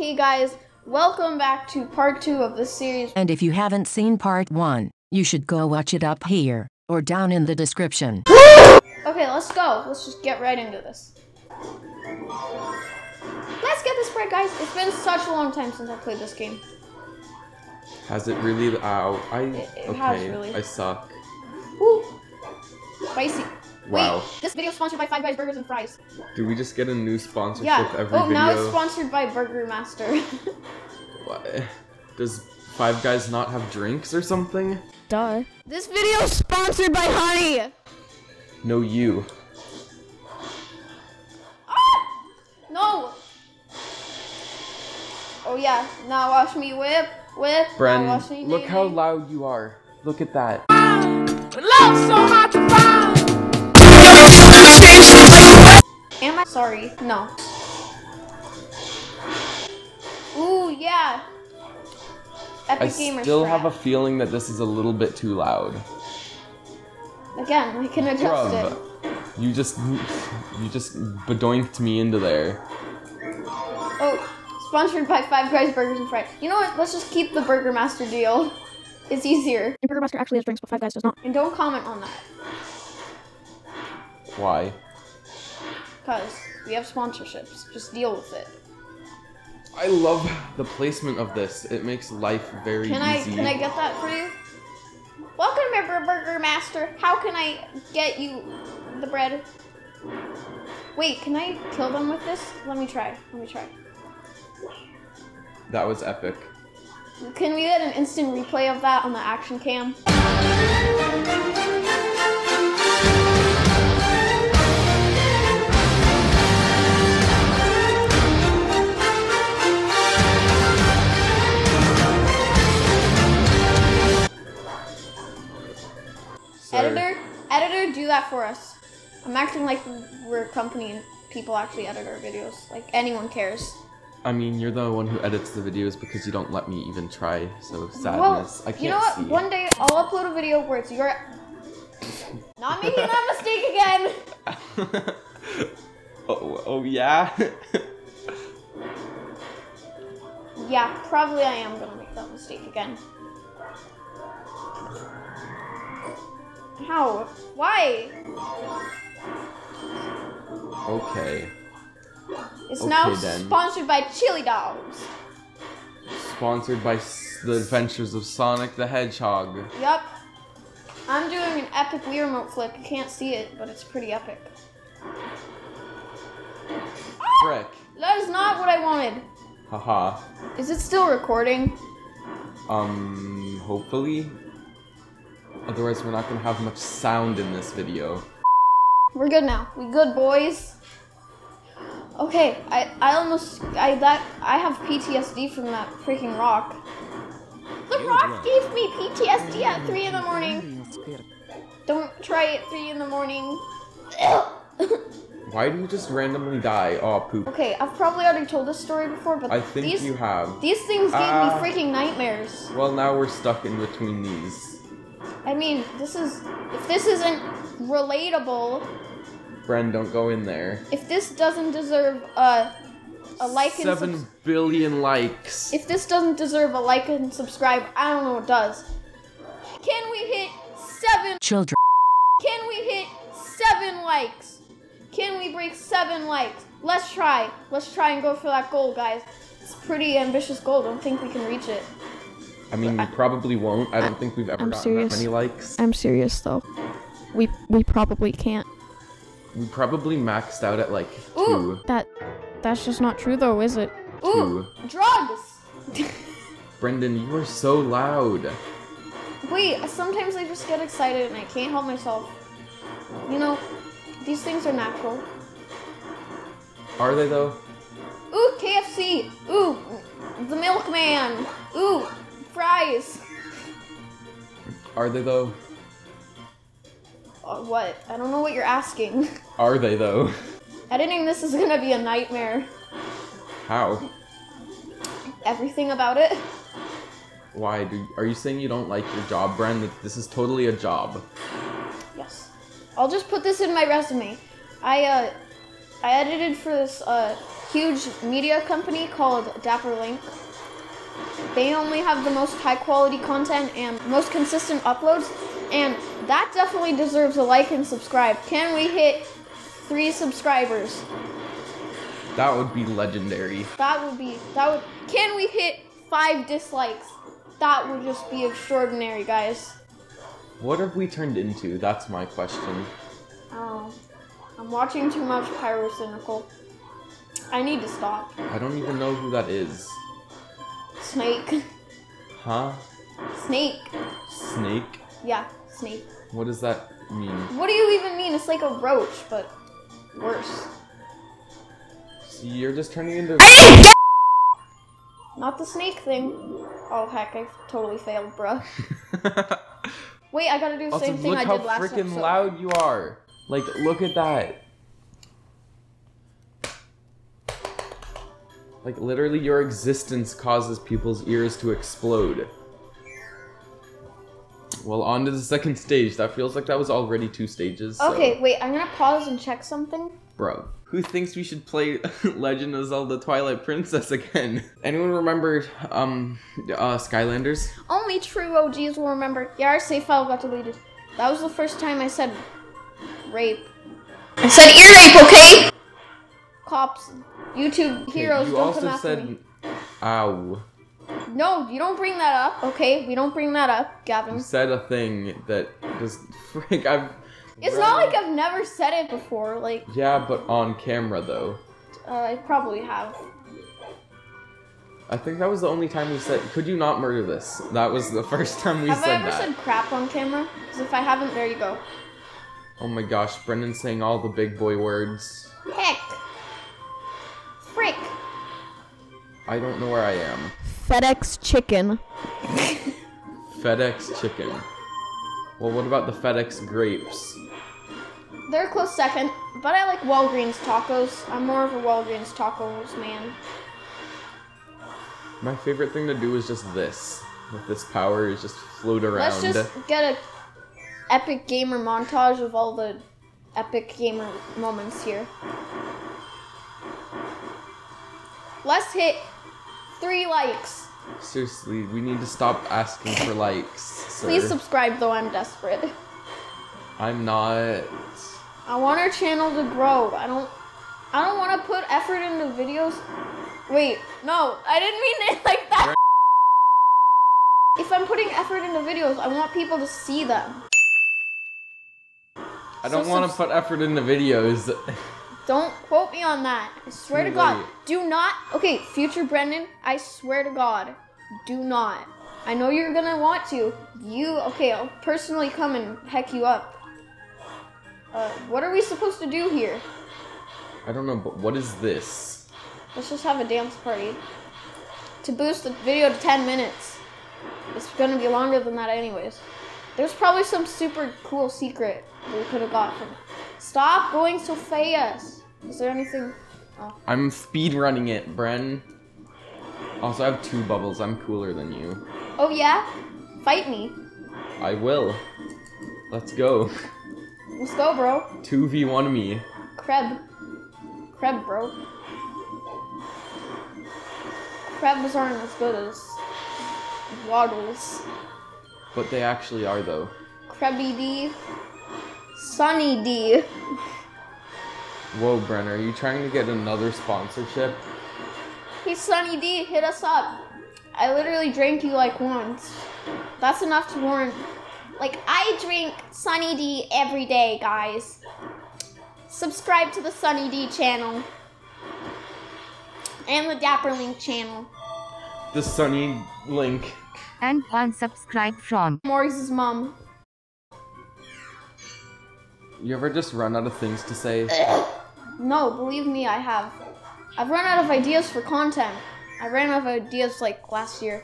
Okay guys, welcome back to part 2 of the series. And if you haven't seen part 1, you should go watch it up here, or down in the description. Okay, let's go. Let's just get right into this. Let's get this part, guys. It's been such a long time since I played this game. Has it really? Ow. It has really. I suck. Ooh. Spicy. Wow. Wait, this video is sponsored by Five Guys Burgers and Fries. Do we just get a new sponsorship every video? Now it's sponsored by Burger Master. What? Does Five Guys not have drinks or something? Duh. This video is sponsored by Honey! No, you. Ah! No! Oh yeah, now watch me whip. Bren, now watch me look how loud you are. Look at that. Am I sorry? No. Ooh, yeah. Epic gamer. I still have a feeling that this is a little bit too loud. Again, I can adjust it. You just bedoinked me into there. Oh, sponsored by Five Guys Burgers and Fries. You know what? Let's just keep the Burger Master deal. It's easier. The Burger Master actually has drinks, but Five Guys does not. And don't comment on that. Why? Because we have sponsorships. Just deal with it. I love the placement of this. It makes life very easy. Can I get that for you? Welcome, Burger Master. How can I get you the bread? Wait, can I kill them with this? Let me try. That was epic. Can we get an instant replay of that on the action cam? Editor, do that for us. I'm acting like we're a company and people actually edit our videos. Like, anyone cares. I mean, you're the one who edits the videos because you don't let me even try, so sadness. Well, I can't see. You know what? One day, I'll upload a video where it's your... Not making that mistake again! oh, yeah? Yeah, probably I am gonna make that mistake again. How? Why? Okay. It's now sponsored by Chili Dogs. Sponsored by the Adventures of Sonic the Hedgehog. Yep. I'm doing an epic Wii remote flip. You can't see it, but it's pretty epic. Frick. That is not what I wanted. Haha. Is it still recording? Hopefully. Otherwise, we're not gonna have much sound in this video. We're good now. We good, boys. Okay, I have PTSD from that freaking rock. The rock gave me PTSD at 3 in the morning. Don't try it at 3 in the morning. Why do you just randomly die? Oh, poop. Okay, I've probably already told this story before, but I think you have. These things gave me freaking nightmares. Well, now we're stuck in between these. I mean, if this isn't relatable... Bren, don't go in there. If this doesn't deserve a like 7 billion likes. If this doesn't deserve a like and subscribe, I don't know what does. Can we hit 7... Children. Can we hit 7 likes? Can we break 7 likes? Let's try. Let's try and go for that goal, guys. It's a pretty ambitious goal. Don't think we can reach it. I mean, we probably won't. I don't think we've ever gotten that many likes. I'm serious, though. We probably can't. We probably maxed out at, like, 2. Ooh, that's just not true, though, is it? 2. Ooh, drugs! Brendan, you are so loud. Wait, sometimes I just get excited and I can't help myself. You know, these things are natural. Are they, though? Ooh, KFC! Ooh, the milkman! Ooh! Fries. Are they though? What? I don't know what you're asking. Are they though? Editing this is gonna be a nightmare. How? Everything about it. Why? Are you saying you don't like your job, Bren? This is totally a job. Yes. I'll just put this in my resume. I edited for this huge media company called DapperLink. They only have the most high quality content and most consistent uploads, and that definitely deserves a like and subscribe. Can we hit 3 subscribers? That would be legendary. That would. Can we hit 5 dislikes? That would just be extraordinary, guys. What have we turned into? That's my question. Oh, I'm watching too much Pyrocynical. I need to stop. I don't even know who that is. Snake. Huh? Snake. Snake? Yeah, Snake. What does that mean? What do you even mean? It's like a roach, but worse. So you're just turning into... Not the snake thing. Oh, heck, I totally failed, bruh. Wait, I gotta do the also, same thing I did last time. Look how freaking loud you are. Like, look at that. Like, literally, your existence causes people's ears to explode. Well, on to the second stage. That feels like that was already 2 stages. So. Okay, wait, I'm gonna pause and check something. Bro, who thinks we should play Legend of Zelda Twilight Princess again? Anyone remember Skylanders? Only true OGs will remember. Yeah, our save file got deleted. That was the first time I said rape. I said ear rape, okay? Cops, YouTube heroes, you don't come after me. You also said, ow. No, you don't bring that up, okay? We don't bring that up, Gavin. You said a thing that just, frick, I've... It's right. Not like I've never said it before, like... Yeah, but on camera, though. I probably have. I think that was the only time we said, could you not murder this? That was the first time we said that. Have I ever said crap on camera? Because if I haven't, there you go. Oh my gosh, Brendan's saying all the big boy words. Heck. Frick. I don't know where I am. FedEx chicken. FedEx chicken. Well, what about the FedEx grapes? They're a close second, but I like Walgreens tacos. I'm more of a Walgreens tacos man. My favorite thing to do is just this. With this power, is just float around. Let's just get a epic gamer montage of all the epic gamer moments here. Let's hit 3 likes. Seriously, we need to stop asking for likes, sir. Please subscribe, though. I'm desperate. I'm not. I want our channel to grow. I don't want to put effort into videos. Wait, no, I didn't mean it like that. If I'm putting effort into videos, I want people to see them. I don't want to put effort into videos. Don't quote me on that. I swear to God, do not. Okay, future Brendan, I swear to God, do not. I know you're gonna want to. Okay, I'll personally come and heck you up. What are we supposed to do here? I don't know, but what is this? Let's just have a dance party. To boost the video to 10 minutes. It's gonna be longer than that anyways. There's probably some super cool secret that we could have got from it. Stop going so fast. Is there anything? Oh. I'm speed running it, Bren. Also, I have 2 bubbles. I'm cooler than you. Oh yeah? Fight me. I will. Let's go. Let's go, bro. 2v1 me. Kreb. Kreb, bro. Krebs aren't as good as waddles. But they actually are, though. Krabby D. Sunny D. Whoa, Brenner, are you trying to get another sponsorship? Hey, Sunny D, hit us up. I literally drank you like once. That's enough to warrant. Like, I drink Sunny D every day, guys. Subscribe to the Sunny D channel. And the DapperLink channel. The Sunny Link. And unsubscribe from Morris's mom. You ever just run out of things to say? No, believe me, I have. I've run out of ideas for content. I ran out of ideas like last year.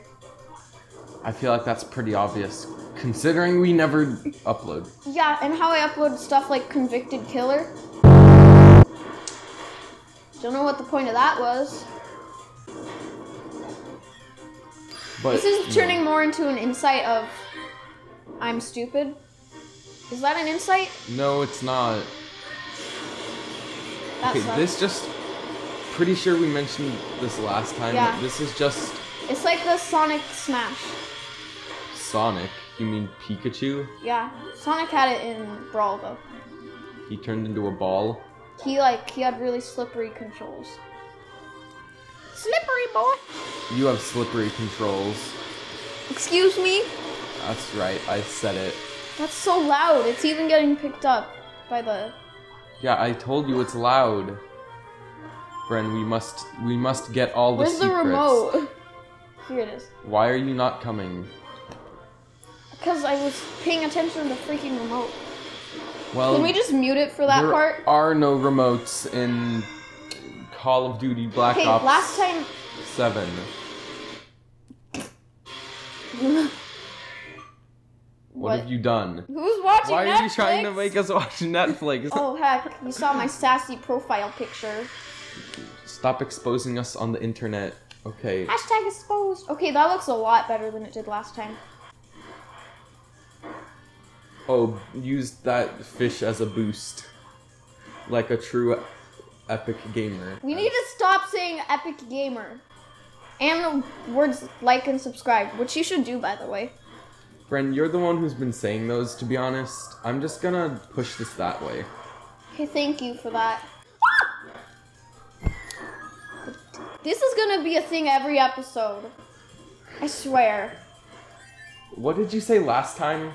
I feel like that's pretty obvious, considering we never upload. Yeah, and how I upload stuff like Convicted Killer. Don't know what the point of that was. But, this is turning more into an insight of I'm stupid. Is that an insight? No, it's not. That sucks. This just pretty sure we mentioned this last time. Yeah. But this is just... It's like the Sonic Smash. Sonic? You mean Pikachu? Yeah. Sonic had it in Brawl, though. He turned into a ball? He had really slippery controls. Slippery boy! You have slippery controls. Excuse me? That's right, I said it. That's so loud, it's even getting picked up by the... Yeah, I told you it's loud. Bren, we must get all the secrets. Where's the remote? Here it is. Why are you not coming? Because I was paying attention to the freaking remote. Well, can we just mute it for that part? There are no remotes in Call of Duty Black Ops 7. What have you done? Who's watching Netflix? Why are you trying to make us watch Netflix? Oh heck, you saw my sassy profile picture. Stop exposing us on the internet. Okay. Hashtag exposed. Okay, that looks a lot better than it did last time. Oh, use that fish as a boost. Like a true epic gamer. We need to stop saying epic gamer. And the words like and subscribe, which you should do, by the way. Bren, you're the one who's been saying those, to be honest. I'm just gonna push this that way. Okay, thank you for that. This is gonna be a thing every episode. I swear. What did you say last time?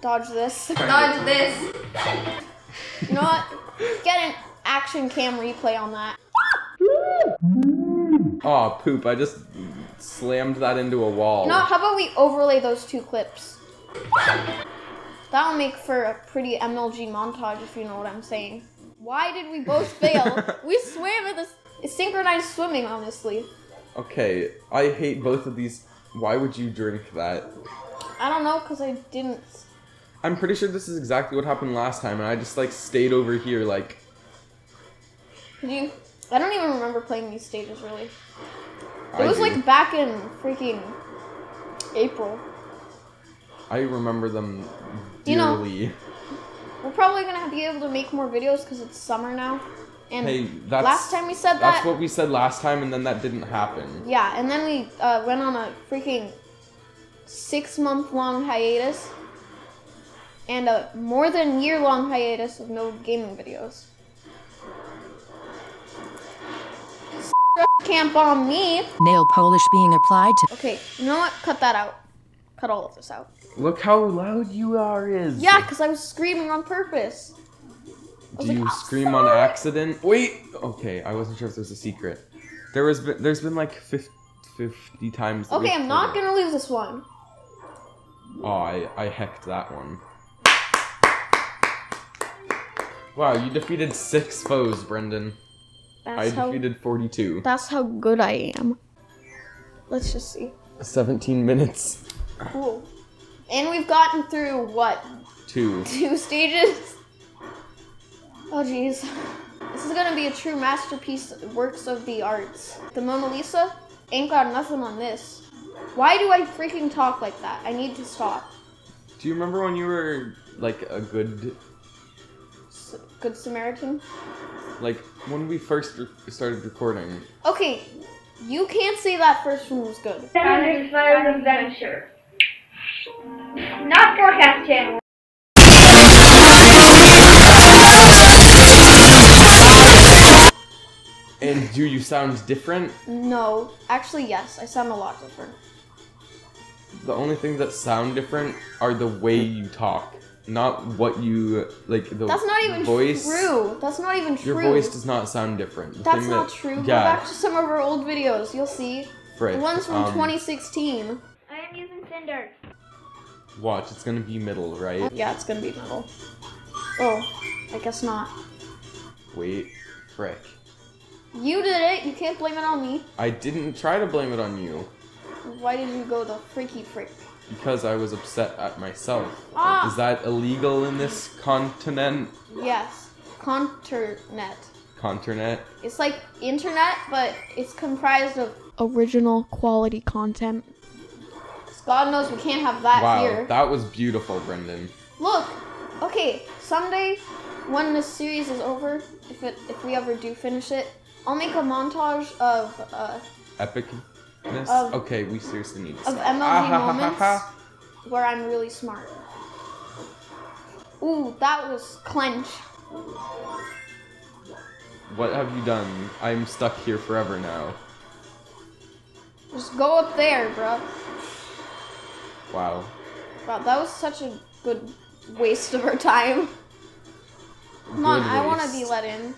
Dodge this. Dodge this! You know what? Get an action cam replay on that. Aw, oh, poop. I just slammed that into a wall. You know, how about we overlay those two clips? That'll make for a pretty MLG montage, if you know what I'm saying. Why did we both fail? We swam in this synchronized swimming, honestly. Okay, I hate both of these. Why would you drink that? I don't know, because I didn't... I'm pretty sure this is exactly what happened last time, and I just, like, stayed over here, like... I don't even remember playing these stages, really. It was back in freaking April. I remember them dearly. You know, we're probably going to be able to make more videos because it's summer now. And hey, last time we said that... That's what we said last time, and then that didn't happen. Yeah, and then we went on a freaking 6-month-long hiatus. And a more than year-long hiatus of no gaming videos. Can't bomb me. Nail polish being applied to. Okay, you know what? Cut that out. Cut all of this out. Look how loud you are is. Yeah, because I was screaming on purpose. Do you scream on accident? Wait. Okay, I wasn't sure if there's a secret. There's been like 50 times. Okay, I'm not gonna lose this one. Oh, I hecked that one. Wow, you defeated 6 foes, Brendan. I defeated 42. That's how good I am. Let's just see. 17 minutes. Cool. And we've gotten through, what? 2 stages? Oh, jeez. This is gonna be a true masterpiece, works of the arts. The Mona Lisa ain't got nothing on this. Why do I freaking talk like that? I need to stop. Do you remember when you were, like, a good Samaritan? Like, when we first started recording. Okay, you can't say that first one was good. Sonic Fire's Adventure. Not broadcast channel. And do you sound different? No. Actually, yes. I sound a lot different. The only things that sound different are the way you talk. Not what you like. That's not even true. That's not even true. Your voice does not sound different. That's not true. Go back to some of our old videos. You'll see. The ones from 2016. I am using Tinder. Watch, it's gonna be middle, right? Yeah, it's gonna be middle. Oh, I guess not. Wait, frick. You did it. You can't blame it on me. I didn't try to blame it on you. Why did you go the freaky frick? Because I was upset at myself. Ah. Is that illegal in this continent? Yes. Conternet. Conternet? It's like internet, but it's comprised of original quality content. God knows we can't have that here. Wow, that was beautiful, Brendan. Look! Okay, someday, when this series is over, if we ever do finish it, I'll make a montage of epicness. Okay, we seriously need to. Of MLG moments where I'm really smart. Ooh, that was clench. What have you done? I'm stuck here forever now. Just go up there, bro. Wow. Wow, that was such a good waste of our time. Come on, I want to be let in.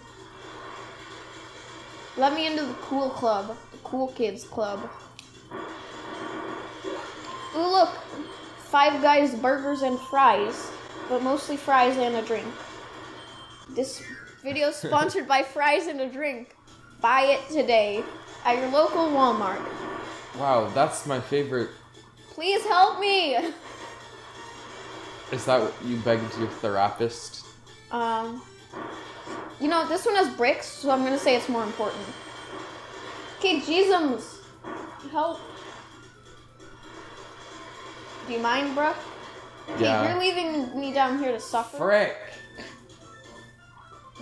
Let me into the cool club. The cool kids club. Ooh, look. Five Guys Burgers and Fries. But mostly fries and a drink. This video is sponsored by fries and a drink. Buy it today at your local Walmart. Wow, that's my favorite. Please help me! Is that what you begged your therapist? You know, this one has bricks, so I'm gonna say it's more important. Okay, Jesus, help. Do you mind, bro? Okay, yeah. You're leaving me down here to suffer. Frick!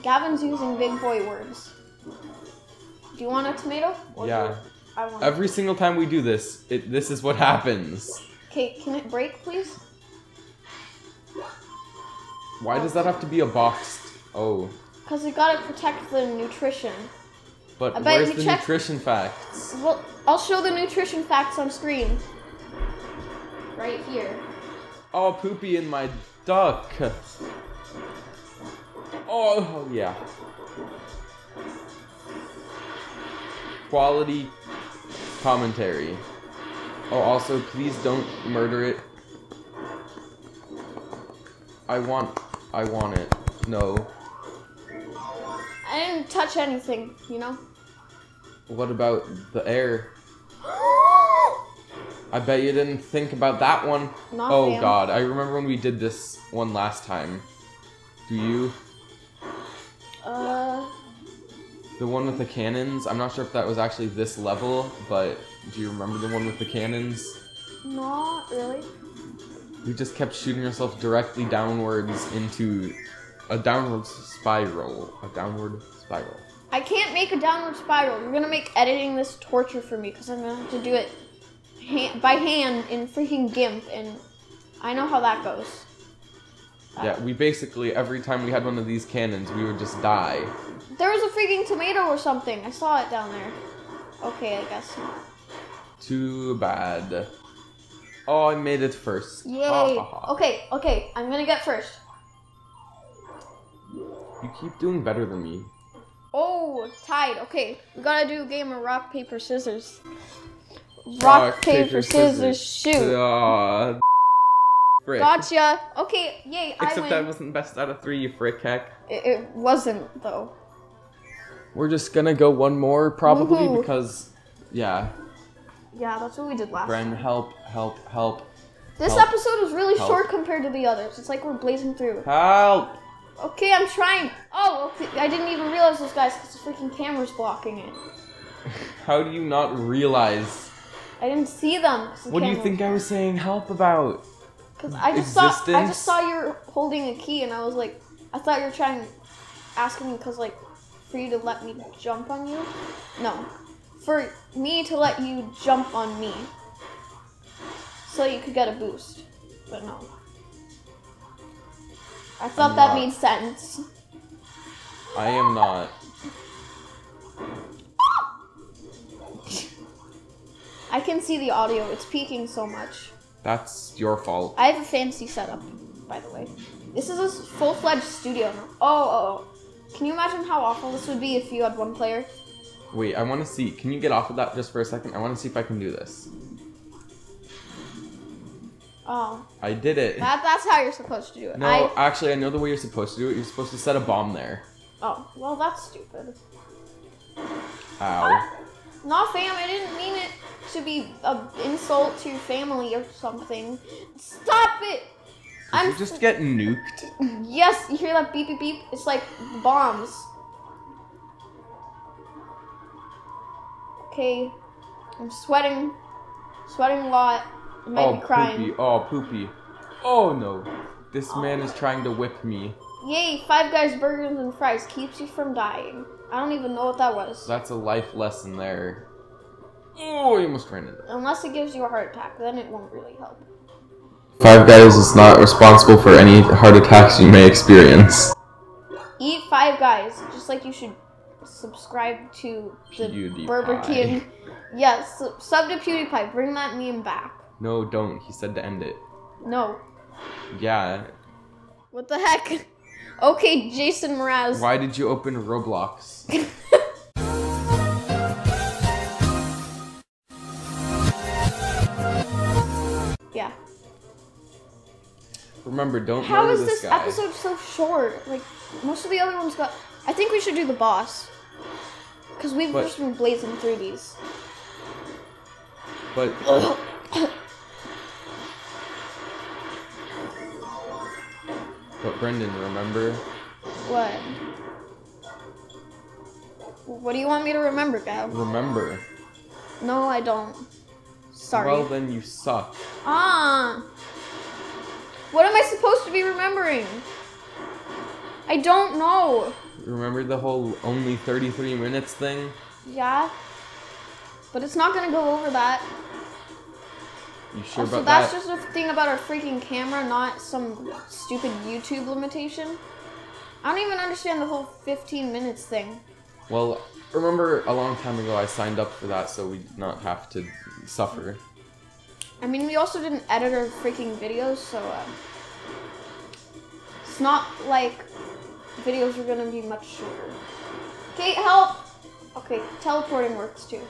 Gavin's using big boy words. Do you want a tomato? Or yeah. I want every single time we do this, this is what happens. Okay, can it break, please? Why does that have to be a boxed? Oh. Because we gotta protect the nutrition. But where's the nutrition facts? Well, I'll show the nutrition facts on screen. Right here. Oh, poopy in my duck. Oh, yeah. Quality commentary. Oh, also, please don't murder it. I want it. No. I didn't touch anything, you know? What about the air? I bet you didn't think about that one. Not oh damn. God, I remember when we did this one last time. Do you? The one with the cannons? I'm not sure if that was actually this level, but do you remember the one with the cannons? Not really. We just kept shooting ourselves directly downwards into a downward spiral. A downward spiral. I can't make a downward spiral. You're gonna make editing this torture for me because I'm gonna have to do it by hand in freaking GIMP, and I know how that goes. Yeah, we basically, every time we had one of these cannons, we would just die. There was a freaking tomato or something. I saw it down there. Okay, I guess not. Too bad. Oh, I made it first. Yay. Okay, I'm gonna get first. You keep doing better than me. Oh, tied. Okay, we gotta do a game of rock, paper, scissors. Rock, paper, scissors, shoot. Frick. Gotcha. Okay, yay, I win. Except that wasn't best out of three, you frick heck. It wasn't, though. We're just gonna go one more, probably, because, yeah. Yeah, that's what we did last time. Bren, help. This episode was really short compared to the others. It's like we're blazing through. Help! Okay, I'm trying. Oh, okay. I didn't even realize those guys because the freaking camera's blocking it. How do you not realize? I didn't see them. What do you think I was saying help about? Because I just saw you're holding a key and I was like, I thought you were trying to ask me because like for you to let me jump on you. No. For me to let you jump on me. So you could get a boost. But no. I thought that made sense. I am not. I can see the audio. It's peaking so much. That's your fault. I have a fancy setup, by the way. This is a full-fledged studio now. Oh. Can you imagine how awful this would be if you had one player? Wait, I want to see. Can you get off of that just for a second? I want to see if I can do this. Oh. I did it. That's how you're supposed to do it. No, actually, I know the way you're supposed to do it. You're supposed to set a bomb there. Oh, well, that's stupid. Ow. Ah! Nah, fam, I didn't mean it to be an insult to your family or something. Stop it! Did you just get nuked? Yes, you hear that beep, beep, beep? It's like bombs. Okay, I'm sweating. Sweating a lot. I might be crying. Poopy. Oh, poopy. Oh, no. This man is trying to whip me. Yay, Five Guys Burgers and Fries keeps you from dying. I don't even know what that was. That's a life lesson there. Oh, you almost ran into it. Unless it gives you a heart attack, then it won't really help. Five Guys is not responsible for any heart attacks you may experience. Eat Five Guys, just like you should subscribe to the PewDiePie. Burger King. Yes, sub to PewDiePie. Bring that meme back. No, don't. He said to end it. No. Yeah. What the heck? Okay, Jason Mraz. Why did you open Roblox? Yeah. Remember, don't murder this guy. How is this episode so short? Like, most of the other ones got... I think we should do the boss. Because we've just been blazing through these. But... But Brendan, remember? What? What do you want me to remember, Gav? Remember. No, I don't. Sorry. Well, then you suck. Ah! What am I supposed to be remembering? I don't know. Remember the whole only 33 minutes thing? Yeah. But it's not gonna go over that. You sure also, about that? So that's just a thing about our freaking camera, not some stupid YouTube limitation. I don't even understand the whole 15 minutes thing. Well, remember a long time ago I signed up for that so we did not have to suffer. I mean, we also didn't edit our freaking videos, so it's not like videos are gonna be much shorter. Okay, help! Okay, teleporting works too.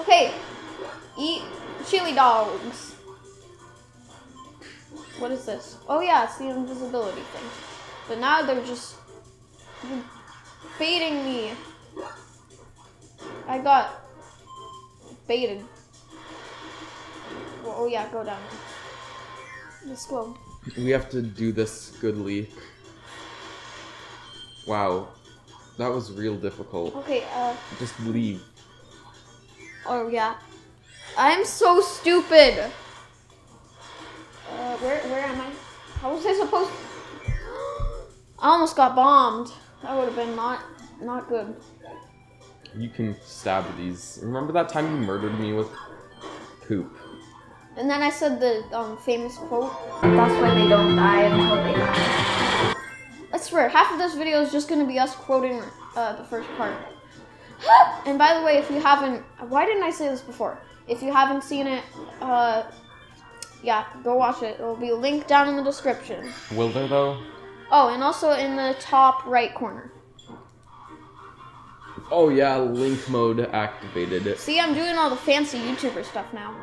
Okay, eat chili dogs. What is this? Oh yeah, it's the invisibility thing. But now they're just baiting me. I got baited. Oh yeah, go down. Let's go. We have to do this goodly. Wow, that was real difficult. Okay, just leave. Oh, yeah. I'm so stupid! Where am I? How was I supposed to... I almost got bombed. That would have been not good. You can stab these. Remember that time you murdered me with poop? And then I said the famous quote. That's why they don't die until they die. I swear, half of this video is just going to be us quoting the first part. And by the way, if you haven't, why didn't I say this before? If you haven't seen it, yeah, go watch it. It'll be linked down in the description. Will there though? Oh, and also in the top right corner. Oh yeah, link mode activated. See, I'm doing all the fancy YouTuber stuff now.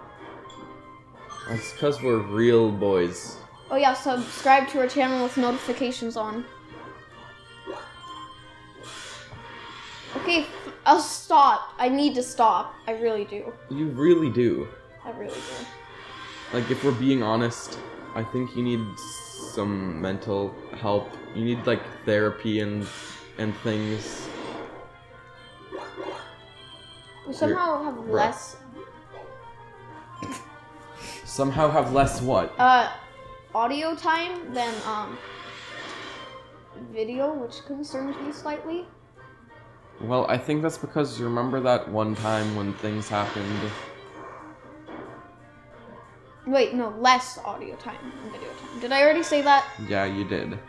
That's because we're real boys. Oh yeah, subscribe to our channel with notifications on. Okay, I'll stop. I need to stop. I really do. You really do. I really do. Like, if we're being honest, I think you need some mental help. You need, like, therapy and things. We somehow have less... Somehow have less what? Audio time than, video, which concerns me slightly. Well, I think that's because you remember that one time when things happened. Wait, no, less audio time than video time. Did I already say that? Yeah, you did.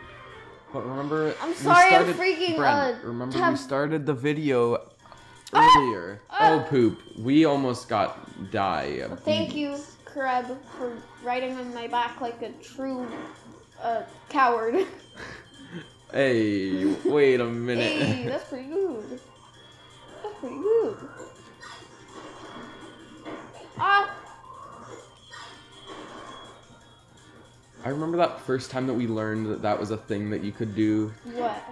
But remember, I'm sorry, I'm freaking. Brent, remember we started the video earlier. Oh poop! We almost got die. Well, thank you, Kreb, for riding on my back like a true coward. Hey, wait a minute. Hey, that's pretty good. That's pretty good. Ah! I remember that first time that we learned that that was a thing that you could do. What?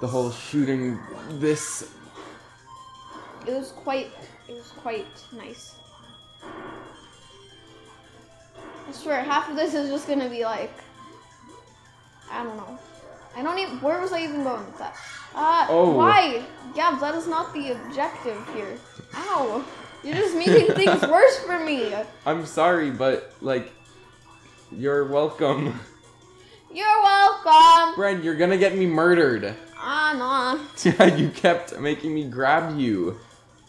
The whole shooting this. It was quite nice. I swear, half of this is just gonna be like, I don't know. I don't even. Where was I even going with that? Oh. Why? Gabs, that is not the objective here. Ow. You're just making things worse for me. I'm sorry, but, like, you're welcome. You're welcome. Bren, you're gonna get me murdered. Ah, no. Yeah, you kept making me grab you.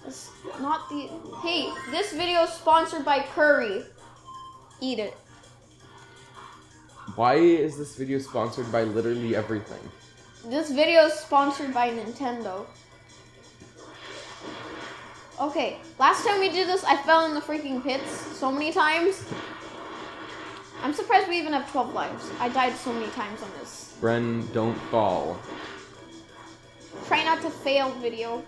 It's not the... Hey, this video is sponsored by Curry. Eat it. Why is this video sponsored by literally everything? This video is sponsored by Nintendo. Okay, last time we did this, I fell in the freaking pits so many times. I'm surprised we even have 12 lives. I died so many times on this. Bren, don't fall. Try not to fail video.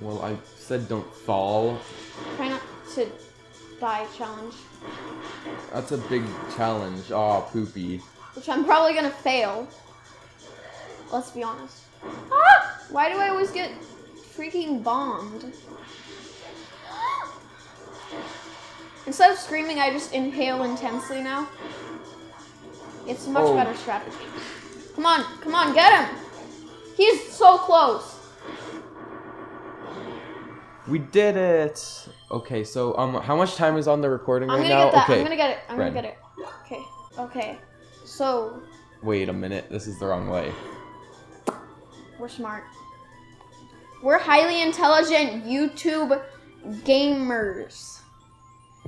Well, I said don't fall. Try not to die challenge. That's a big challenge. Aw, poopy. Which I'm probably gonna fail. Let's be honest. Ah! Why do I always get freaking bombed? Instead of screaming, I just inhale intensely now. It's a much better strategy. Come on, come on, get him! He's so close! We did it! Okay, so, how much time is on the recording right now? I'm gonna get it, I'm gonna get it. Okay, okay, so... Wait a minute, this is the wrong way. We're smart. We're highly intelligent YouTube gamers.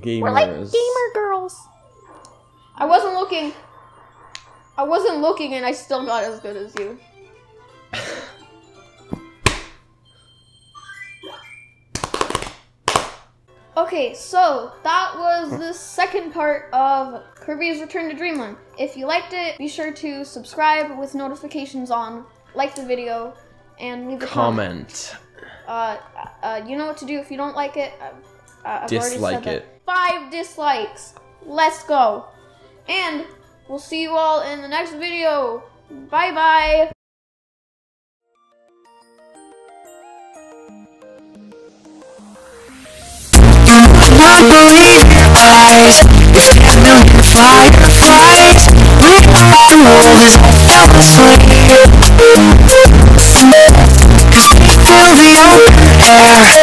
Gamers. We're like gamer girls. I wasn't looking and I still got as good as you. Okay, so that was the second part of Kirby's Return to Dream Land. If you liked it, be sure to subscribe with notifications on, like the video, and leave a comment. You know what to do if you don't like it. I've dislike it. 5 dislikes. Let's go. And we'll see you all in the next video. Bye-bye. I don't believe your eyes. It's 10 million fireflies. Look at my world as I fell asleep. Escape to the open air.